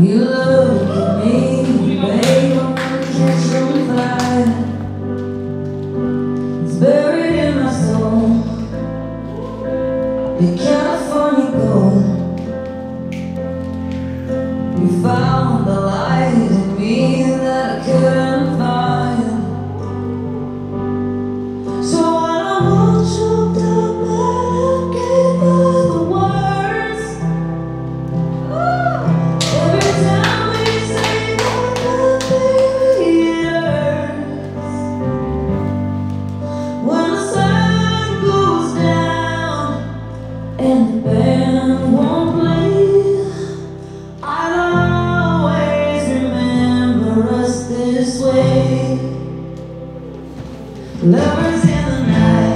You look at me, babe, I'm just on fire. It's buried in my soul, the California gold. You found the light in me that I couldn't find. So when I'm all choked up and I gave birth to words, every time we say that, that baby, it hurts. When the sun goes down and the band won't play, I'll always remember us this way. Lovers in the night.